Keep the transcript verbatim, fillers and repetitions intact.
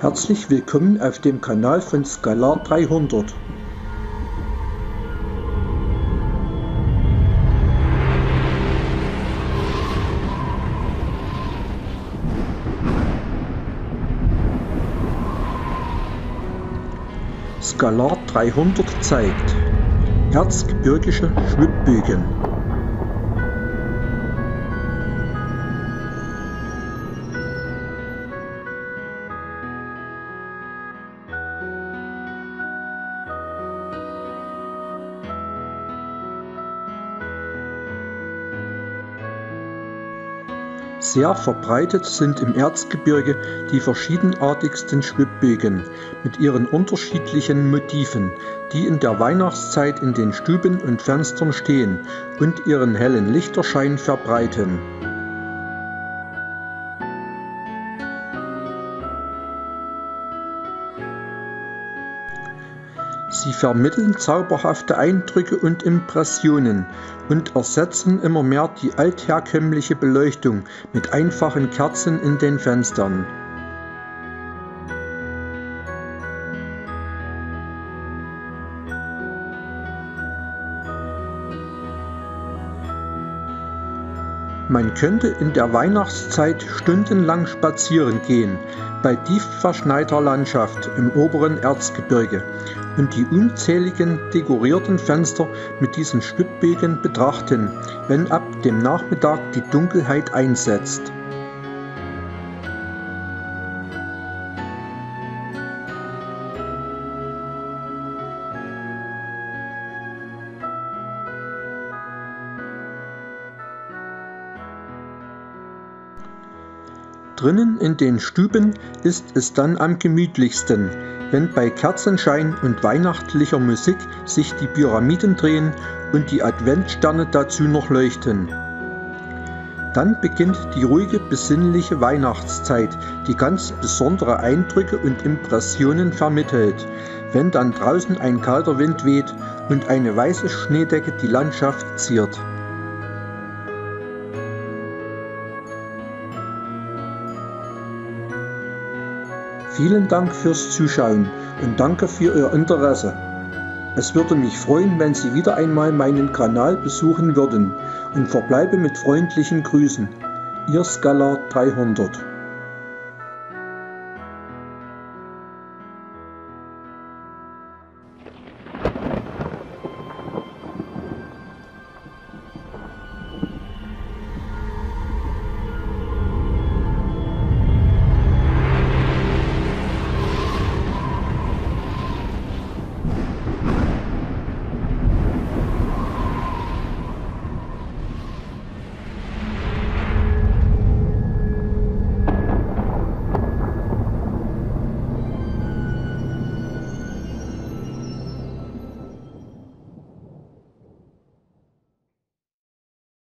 Herzlich willkommen auf dem Kanal von Skalar dreihundert. Skalar dreihundert zeigt Erzgebirgische Schwibbögen. Sehr verbreitet sind im Erzgebirge die verschiedenartigsten Schwibbögen mit ihren unterschiedlichen Motiven, die in der Weihnachtszeit in den Stuben und Fenstern stehen und ihren hellen Lichterschein verbreiten. Sie vermitteln zauberhafte Eindrücke und Impressionen und ersetzen immer mehr die altherkömmliche Beleuchtung mit einfachen Kerzen in den Fenstern. Man könnte in der Weihnachtszeit stundenlang spazieren gehen, bei tief verschneiter Landschaft im oberen Erzgebirge und die unzähligen dekorierten Fenster mit diesen Schwibbögen betrachten, wenn ab dem Nachmittag die Dunkelheit einsetzt. Drinnen in den Stuben ist es dann am gemütlichsten, wenn bei Kerzenschein und weihnachtlicher Musik sich die Pyramiden drehen und die Adventsterne dazu noch leuchten. Dann beginnt die ruhige, besinnliche Weihnachtszeit, die ganz besondere Eindrücke und Impressionen vermittelt, wenn dann draußen ein kalter Wind weht und eine weiße Schneedecke die Landschaft ziert. Vielen Dank fürs Zuschauen und danke für Ihr Interesse. Es würde mich freuen, wenn Sie wieder einmal meinen Kanal besuchen würden, und verbleibe mit freundlichen Grüßen. Ihr Skalar dreihundert.